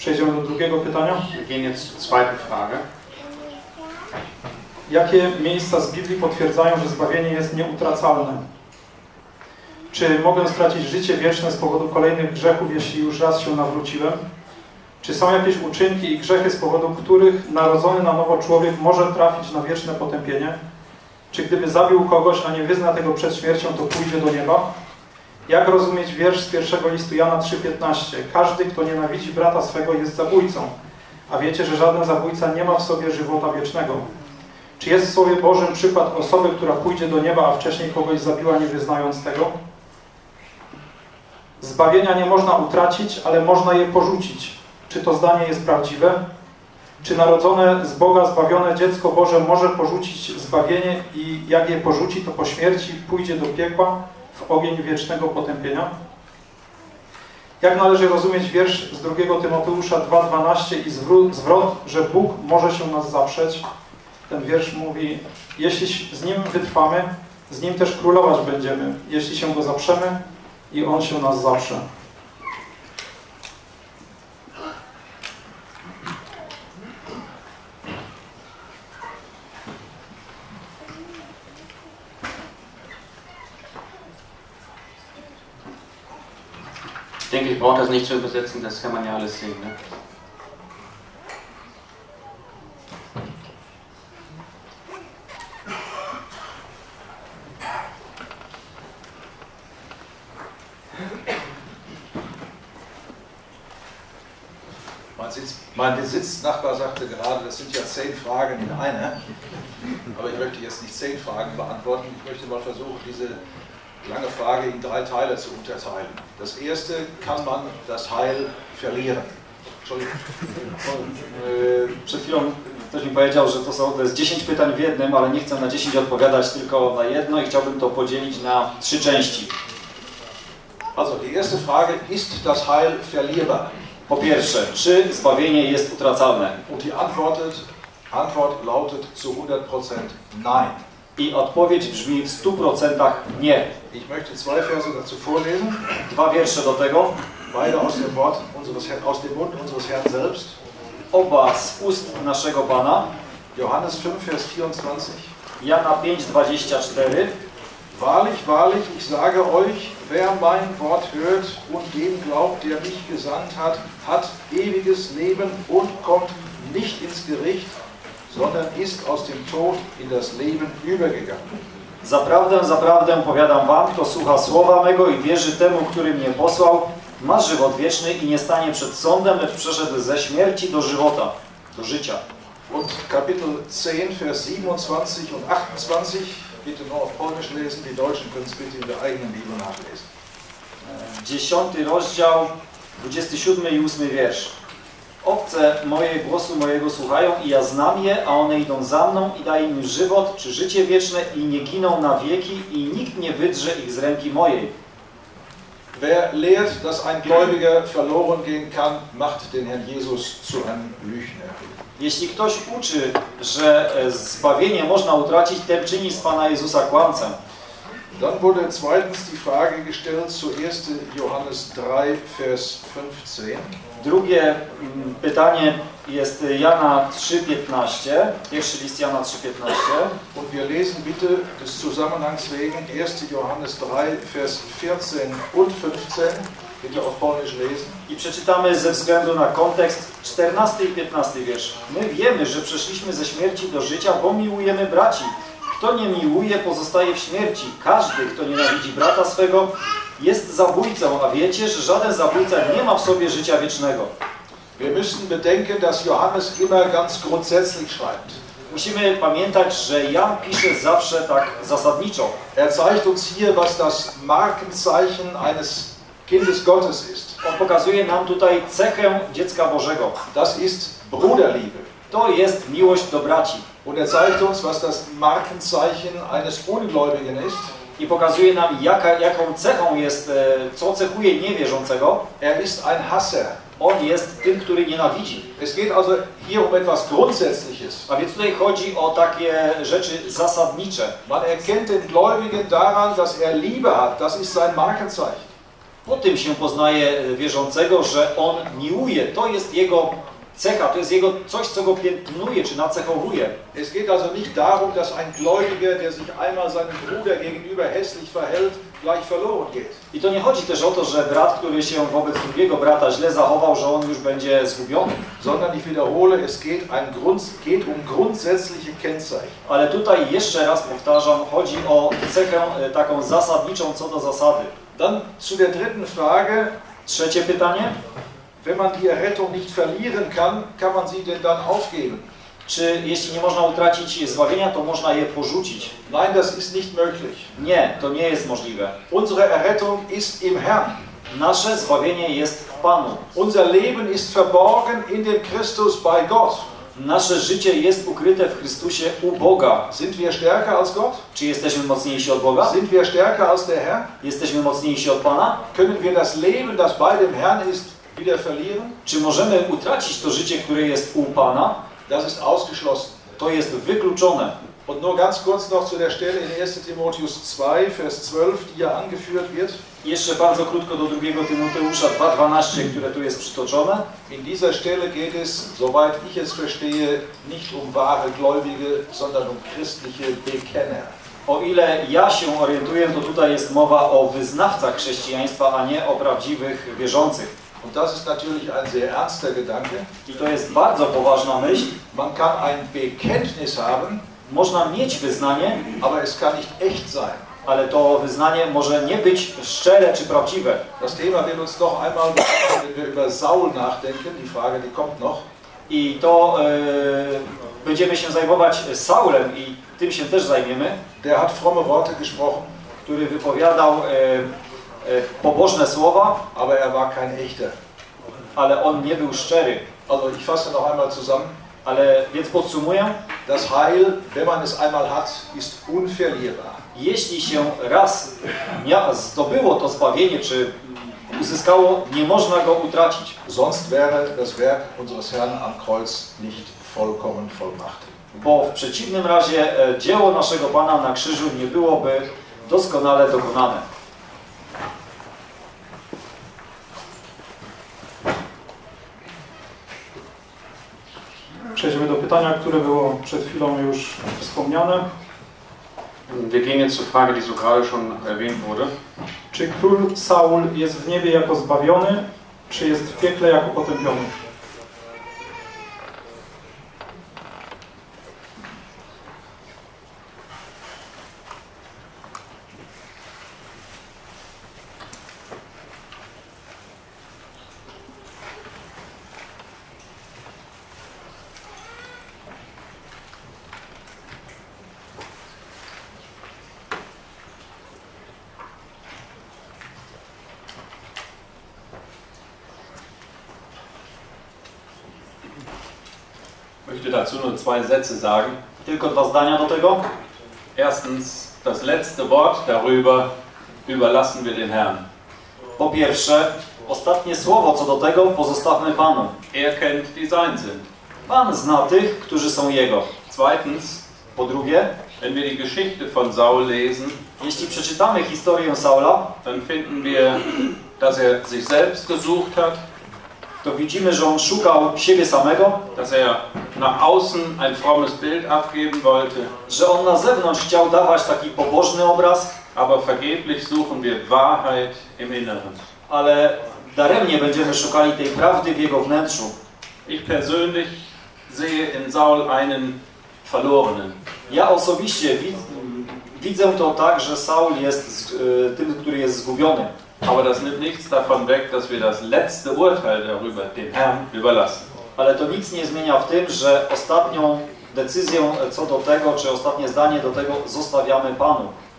Przejdziemy do drugiego pytania. Jakie miejsca z Biblii potwierdzają, że zbawienie jest nieutracalne? Czy mogę stracić życie wieczne z powodu kolejnych grzechów, jeśli już raz się nawróciłem? Czy są jakieś uczynki i grzechy, z powodu których narodzony na nowo człowiek może trafić na wieczne potępienie? Czy gdyby zabił kogoś, a nie wyzna tego przed śmiercią, to pójdzie do nieba? Jak rozumieć wiersz z pierwszego listu Jana 3,15? Każdy, kto nienawidzi brata swego, jest zabójcą, a wiecie, że żaden zabójca nie ma w sobie żywota wiecznego. Czy jest w Słowie Bożym przykład osoby, która pójdzie do nieba, a wcześniej kogoś zabiła, nie wyznając tego? Zbawienia nie można utracić, ale można je porzucić. Czy to zdanie jest prawdziwe? Czy narodzone z Boga, zbawione dziecko Boże może porzucić zbawienie i jak je porzuci, to po śmierci pójdzie do piekła w ogień wiecznego potępienia? Jak należy rozumieć wiersz z 2 Tymoteusza 2,12 i zwrot, że Bóg może się nas zaprzeć? Ten wiersz mówi, jeśli z Nim wytrwamy, z Nim też królować będziemy, jeśli się Go zaprzemy i On się nas zaprze. Ich denke, ich brauche das nicht zu übersetzen, das kann man ja alles sehen. Ne? Mein Sitznachbar sagte gerade, das sind ja 10 Fragen in einer, aber ich möchte jetzt nicht 10 Fragen beantworten, ich möchte mal versuchen, diese lange Frage in 3 Teile zu unterteilen. Das erste, kann man das Heil verlieren? Entschuldigung. Przed chwilą ktoś mi powiedział, że to jest 10 pytań w jednym, ale nie chcę na 10 odpowiadać, tylko na jedno i chciałbym to podzielić na 3 części. Also, die erste Frage, ist das Heil verlierbar? Po pierwsze, czy zbawienie jest utracalne? Und die Antwort lautet zu 100% nein. I odpowiedź brzmi w 100% nie. Ich möchte 2 Verse dazu vorlesen. 2 wiersze do tego. Beide aus dem Mund unseres Herrn selbst. Oba z ust naszego Pana. Johannes 5, Vers 24. Jana 5, 24. Wahrlich, wahrlich, ich sage euch, wer mein Wort hört und dem glaubt, der mich gesandt hat, hat ewiges Leben und kommt nicht ins Gericht, sondern ist aus dem Tod in das Leben übergegangen. Zaprawdę powiadam wam, kto słucha słowa mego i wierzy temu, który mnie posłał, ma żywot wieczny i nie stanie przed sądem, lecz przeszedł ze śmierci do żywota, do życia. Und Kapitel 10, Vers 27 und 28. Bitte nur auf Polnisch lesen, die Deutschen können es bitte in der eigenen Bibel nachlesen. 10 rozdział, 27 i 8 wiersz. Obce głosu mojego słuchają i ja znam je, a one idą za mną i daję im żywot czy życie wieczne i nie giną na wieki i nikt nie wydrze ich z ręki mojej. Wer lehrt, dass ein Gläubiger verloren gehen kann, macht den Herrn Jesus zu einem Lügner. Jeśli ktoś uczy, że zbawienie można utracić, ten czyni z Pana Jezusa kłamcę. Dann wurde zweitens die Frage gestellt, zuerst Johannes 3, Vers 15. Drugie pytanie jest Jana 3,15. Pierwszy list Jana 3,15. Und wir lesen bitte des Zusammenhangs wegen 1. Johannes 3, Vers 14 und 15. Bitte auf Polnisch lesen. I przeczytamy ze względu na kontekst 14 i 15 wiersz. My wiemy, że przeszliśmy ze śmierci do życia, bo miłujemy braci. Kto nie miłuje, pozostaje w śmierci. Każdy, kto nienawidzi brata swego, jest zabójcą, a wiecie, że żaden zabójca nie ma w sobie życia wiecznego. Wir müssen bedenken, dass Johannes immer ganz grundsätzlich schreibt. Musimy pamiętać, że Jan pisze zawsze tak zasadniczo. Er zeigt uns hier, was das Markenzeichen eines Kindes Gottes ist. On pokazuje nam tutaj cechę dziecka Bożego. Das ist Bruderliebe. To jest miłość do braci. Und er zeigt uns, was das Markenzeichen eines Ungläubigen ist. I pokazuje nam, jaką cechą jest, co cechuje niewierzącego. Er ist ein Hasser. On jest tym, który nienawidzi. Es geht also hier um etwas Grundsätzliches. A więc tutaj chodzi o takie rzeczy zasadnicze. Man erkennt den Gläubigen daran, dass er Liebe hat. Das ist sein Markenzeichen. Po tym się poznaje wierzącego, że on miłuje. To jest jego cecha, to jest jego coś, co go piętnuje, czy nacechowuje. Es geht also nicht darum, dass ein Gläubiger, der sich einmal seinem Bruder gegenüber hässlich verhält, gleich verloren geht. I to nie chodzi też o to, że brat, który się wobec drugiego brata źle zachował, że on już będzie zgubiony. Sondern ich wiederhole, es geht um grundsätzliche Kennzeichen. Ale tutaj jeszcze raz powtarzam, chodzi o cechę taką zasadniczą co do zasady. Dann zu der dritten Frage. Trzecie pytanie. Wenn man die Errettung nicht verlieren kann, kann man sie denn dann aufgeben? Czy jeśli nie można utracić zbawienia, to można je porzucić? Nein, das ist nicht möglich. Nie, to nie jest możliwe. Unsere Errettung ist im Herrn. Nasze zbawienie jest w Panu. Unser Leben ist verborgen in dem Christus bei Gott. Nasze życie jest ukryte w Chrystusie u Boga. Sind wir stärker als Gott? Czy jesteśmy mocniejsi od Boga? Sind wir stärker als der Herr? Jesteśmy mocniejsi od Pana? Können wir das Leben, das bei dem Herrn ist, wieder verlieren? Czy możemy utracić to życie, które jest u Pana? Das ist ausgeschlossen. To jest wykluczone. Und nur ganz kurz noch zu der Stelle in 1. Timotheus 2, Vers 12, die ja angeführt wird. Jeszcze bardzo krótko do 2 Tymoteusza 2,12, które tu jest przytoczone. In dieser Stelle geht es, soweit ich es verstehe, nicht um wahre Gläubige, sondern um christliche Bekenner. O ile ja się orientuję, to tutaj jest mowa o wyznawcach chrześcijaństwa, a nie o prawdziwych wierzących. Und das ist natürlich ein sehr ernster Gedanke. I to jest bardzo poważna myśl. Man kann ein Bekenntnis haben, można mieć wyznanie, aber es kann nicht echt sein. Ale to wyznanie może nie być szczere czy prawdziwe. Das Thema wird uns noch einmal, wenn wir über Saul nachdenken, die Frage, die kommt noch. I to będziemy się zajmować Saulem i tym się też zajmiemy. Der hat fromme Worte gesprochen, który wypowiadał pobożne słowa, aber er war kein echter. Ale on nie był szczery. Also ich fasse noch einmal zusammen. Ale więc podsumuję. Das Heil, wenn man es einmal hat, ist unverlierbar. Jeśli się raz zdobyło to zbawienie, czy uzyskało, nie można go utracić. Sonst wäre das Werk unseres Herrn am Kreuz nicht vollkommen vollbracht. Bo w przeciwnym razie dzieło naszego Pana na krzyżu nie byłoby doskonale dokonane. Przejdźmy do pytania, które było przed chwilą już wspomniane. Wir gehen jetzt zur Frage, die so gerade schon erwähnt wurde. Czy król Saul jest w niebie jako zbawiony, czy jest w piekle jako potępiony? Ich möchte dazu nur zwei Sätze sagen. Tylko dwa zdania do tego. Erstens, das letzte Wort darüber überlassen wir den Herrn. Po pierwsze, ostatnie słowo co do tego pozostawmy Panu. Er kennt die sein sind. Pan zna tych, którzy są Jego. Zweitens, po drugie, wenn wir die Geschichte von Saul lesen, jeśli przeczytamy historię Saula, dann finden wir, dass er sich selbst gesucht hat. To widzimy, że on szukał siebie samego, dass er nach außen ein frommes Bild abgeben wollte, że on na zewnątrz chciał dawać taki pobożny obraz, aber vergeblich suchen wir Wahrheit im Inneren. Ale daremnie będziemy szukali tej prawdy w jego wnętrzu. Ich persönlich sehe in Saul einen verlorenen. Ja osobiście widzę to tak, że Saul jest tym, który jest zgubiony. Aber das nimmt nichts davon weg, dass wir das letzte Urteil darüber dem Herrn überlassen. Ale to nic nie zmienia w tym, że ostatnią decyzję co do tego, czy ostatnie zdanie do tego zostawiamy Panu.